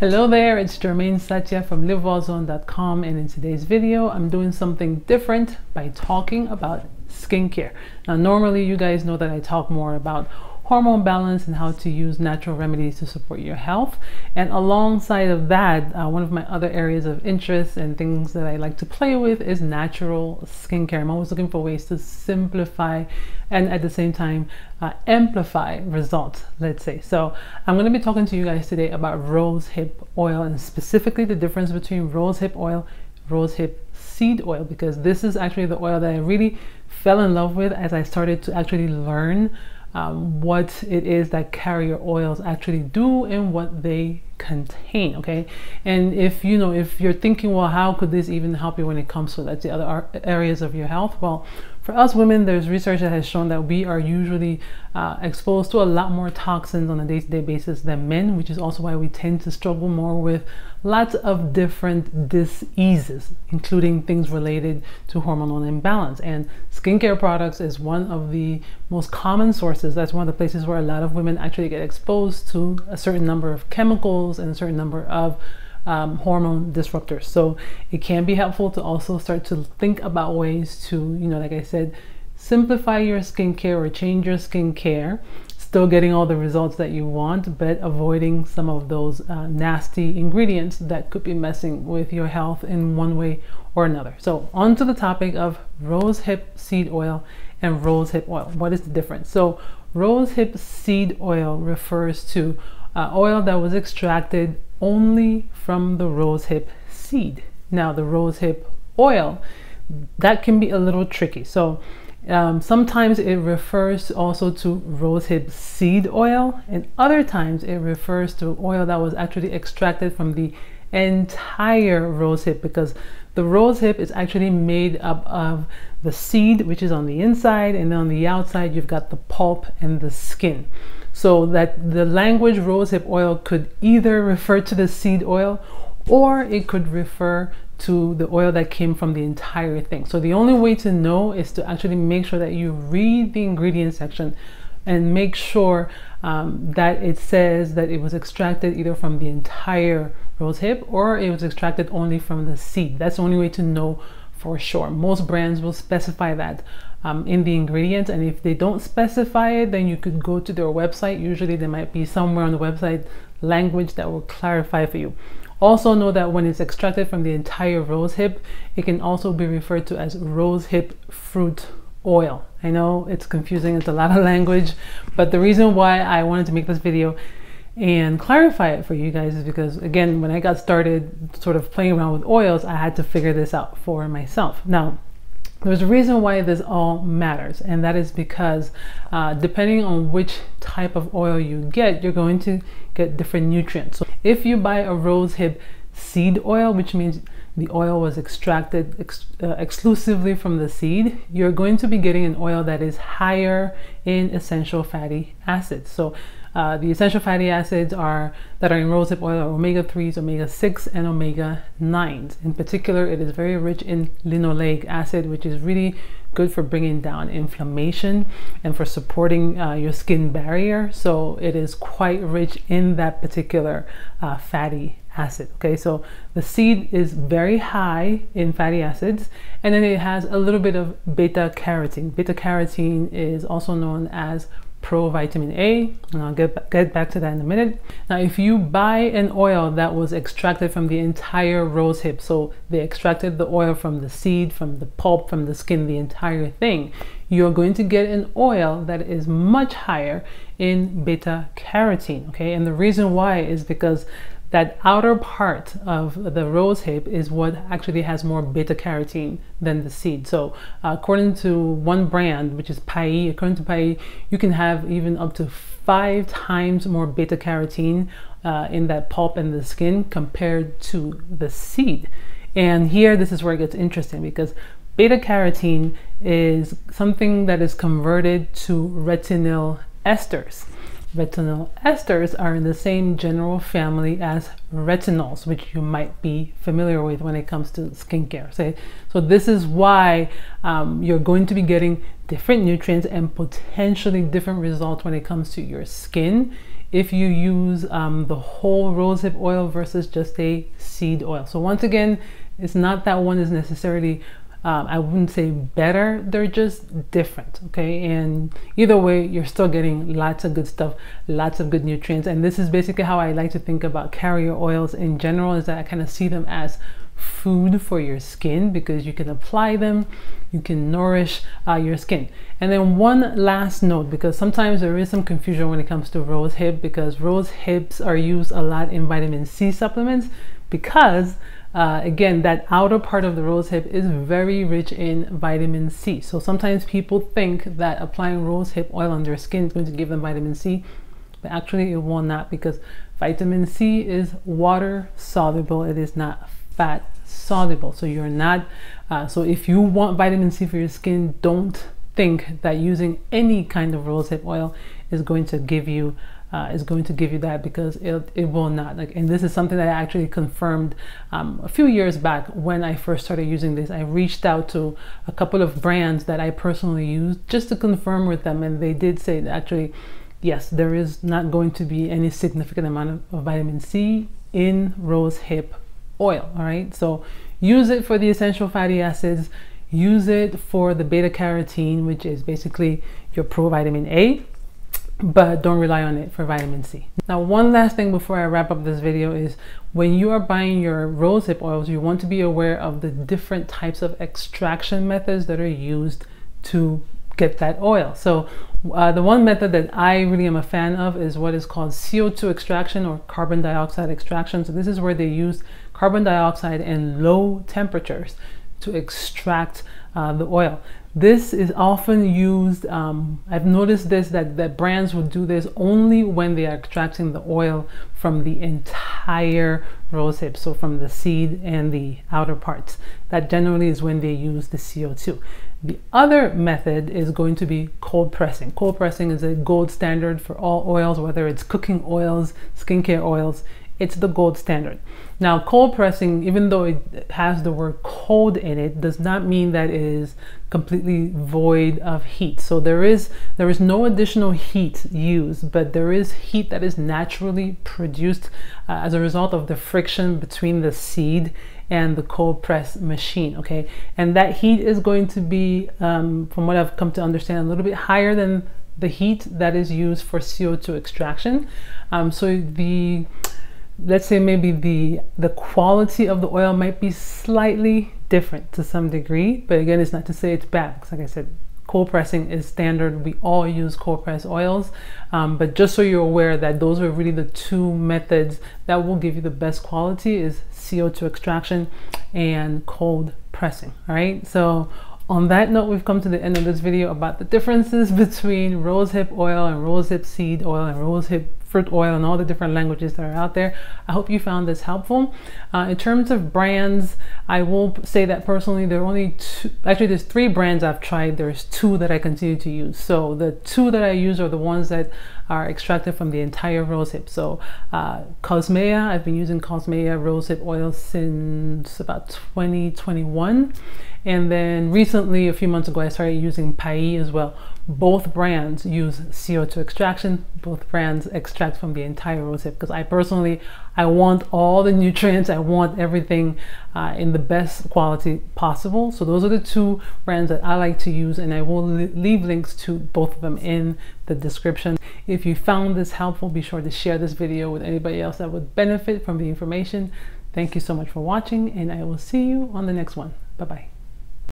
Hello there, it's Jermaine Satya from livewellzone.com, and in today's video I'm doing something different by talking about skincare. Now normally you guys know that I talk more about hormone balance and how to use natural remedies to support your health, and alongside of that one of my other areas of interest and things that I like to play with is natural skincare. I'm always looking for ways to simplify and at the same time amplify results, let's say. So I'm going to be talking to you guys today about rosehip oil, and specifically the difference between rosehip oil, rosehip seed oil, because this is actually the oil that I really fell in love with as I started to actually learn what it is that carrier oils actually do and what they contain. Okay, and if you know, if you're thinking, well, how could this even help you when it comes to, let's say, other areas of your health? Well, for us women, there's research that has shown that we are usually exposed to a lot more toxins on a day-to-day basis than men, which is also why we tend to struggle more with lots of different diseases, including things related to hormonal imbalance. And skincare products is one of the most common sources. That's one of the places where a lot of women actually get exposed to a certain number of chemicals and a certain number of hormone disruptors. So it can be helpful to also start to think about ways to, you know, like I said, simplify your skincare or change your skincare, still getting all the results that you want, but avoiding some of those nasty ingredients that could be messing with your health in one way or another. So on to the topic of rosehip seed oil and rosehip oil. What is the difference? So rosehip seed oil refers to oil that was extracted only from the rosehip seed. Now the rosehip oil, that can be a little tricky. So sometimes it refers also to rosehip seed oil, and other times it refers to oil that was actually extracted from the entire rosehip, because the rosehip is actually made up of the seed, which is on the inside, and on the outside you've got the pulp and the skin. So that the language rosehip oil could either refer to the seed oil, or it could refer to the oil that came from the entire thing. So the only way to know is to actually make sure that you read the ingredient section and make sure that it says that it was extracted either from the entire rosehip or it was extracted only from the seed. That's the only way to know for sure. Most brands will specify that in the ingredients, and if they don't specify it, then you could go to their website. Usually there might be somewhere on the website language that will clarify for you. Also know that when it's extracted from the entire rosehip, it can also be referred to as rosehip fruit oil. I know it's confusing, it's a lot of language, but the reason why I wanted to make this video and clarify it for you guys is because, again, when I got started sort of playing around with oils, I had to figure this out for myself. Now there's a reason why this all matters, and that is because depending on which type of oil you get, you're going to get different nutrients. So if you buy a rosehip seed oil, which means the oil was extracted exclusively from the seed, you're going to be getting an oil that is higher in essential fatty acids. So the essential fatty acids that are in rosehip oil are omega-3s, omega-6, and omega-9s. In particular, it is very rich in linoleic acid, which is really good for bringing down inflammation and for supporting your skin barrier. So it is quite rich in that particular fatty acid. Okay, so the seed is very high in fatty acids, and then it has a little bit of beta carotene. Beta carotene is also known as provitamin A, and I'll get back to that in a minute. Now if you buy an oil that was extracted from the entire rosehip, so they extracted the oil from the seed, from the pulp, from the skin, the entire thing, you're going to get an oil that is much higher in beta carotene. Okay, and the reason why is because that outer part of the rosehip is what actually has more beta carotene than the seed. So according to one brand, which is Pai, according to Pai, you can have even up to 5 times more beta carotene in that pulp and the skin compared to the seed. And here, this is where it gets interesting, because beta carotene is something that is converted to retinyl esters. Retinyl esters are in the same general family as retinols, which you might be familiar with when it comes to skincare. So this is why you're going to be getting different nutrients and potentially different results when it comes to your skin if you use the whole rosehip oil versus just a seed oil. So once again, it's not that one is necessarily, I wouldn't say better, they're just different, okay? And either way, you're still getting lots of good stuff, lots of good nutrients. And this is basically how I like to think about carrier oils in general, is that I kind of see them as food for your skin, because you can apply them, you can nourish your skin. And then one last note, because sometimes there is some confusion when it comes to rose hip, because rose hips are used a lot in vitamin C supplements, because again, that outer part of the rose hip is very rich in vitamin C. So sometimes people think that applying rose hip oil on their skin is going to give them vitamin C, but actually it will not, because vitamin C is water soluble, it is not fat soluble. So you're not, so if you want vitamin C for your skin, don't think that using any kind of rosehip oil is going to give you that, because it will not. Like, and this is something that I actually confirmed a few years back when I first started using this. I reached out to a couple of brands that I personally use just to confirm with them, and they did say that actually, yes, there is not going to be any significant amount of vitamin C in rosehip oil. All right, so use it for the essential fatty acids, use it for the beta carotene, which is basically your provitamin A, but don't rely on it for vitamin C. Now, one last thing before I wrap up this video is, when you are buying your rosehip oils, you want to be aware of the different types of extraction methods that are used to get that oil. So the one method that I really am a fan of is what is called CO2 extraction, or carbon dioxide extraction. So this is where they use carbon dioxide in low temperatures to extract the oil. This is often used, I've noticed this, that brands will do this only when they are extracting the oil from the entire rosehip, so from the seed and the outer parts. That generally is when they use the CO2. The other method is going to be cold pressing. Cold pressing is a gold standard for all oils, whether it's cooking oils, skincare oils, it's the gold standard. Now, cold pressing, even though it has the word cold in it, does not mean that it is completely void of heat. So there is no additional heat used, but there is heat that is naturally produced as a result of the friction between the seed and the cold press machine, okay? And that heat is going to be, from what I've come to understand, a little bit higher than the heat that is used for CO2 extraction. So the, let's say maybe the quality of the oil might be slightly different to some degree, but again, it's not to say it's bad, because like I said, cold pressing is standard. We all use cold press oils, but just so you're aware that those are really the two methods that will give you the best quality, is CO2 extraction and cold pressing. All right, so on that note, we've come to the end of this video about the differences between rosehip oil and rosehip seed oil and rosehip fruit oil and all the different languages that are out there. I hope you found this helpful. In terms of brands, I will say that personally there are only two, actually there's three brands I've tried, there's two that I continue to use. So the two that I use are the ones that are extracted from the entire rosehip. So Cosmea, I've been using Cosmea rosehip oil since about 2021. And then recently, a few months ago, I started using Pai as well. Both brands use CO2 extraction. Both brands extract from the entire rosehip, because I personally, I want all the nutrients. I want everything in the best quality possible. So those are the two brands that I like to use, and I will leave links to both of them in the description. If you found this helpful, be sure to share this video with anybody else that would benefit from the information. Thank you so much for watching, and I will see you on the next one. Bye-bye.